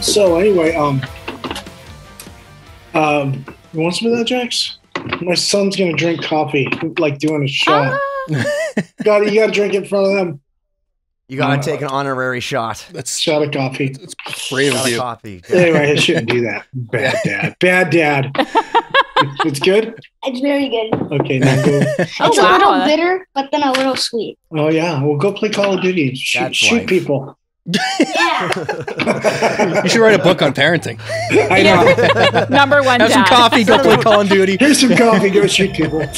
So anyway, you want some of that, Jax? My son's gonna drink coffee, like doing a shot. You gotta drink in front of them. You gotta take an honorary shot. That's shot of coffee. It's brave of you. Coffee. Anyway, I shouldn't do that. Bad dad. Bad dad. It's good. It's very good. Okay, now go. It's a little bitter, but then a little sweet. Oh yeah, well go play Call of Duty. Shoot people. Yeah. You should write a book on parenting. I know. Number one. Have some coffee. Go play Call of Duty. Here's some coffee. Go shoot people.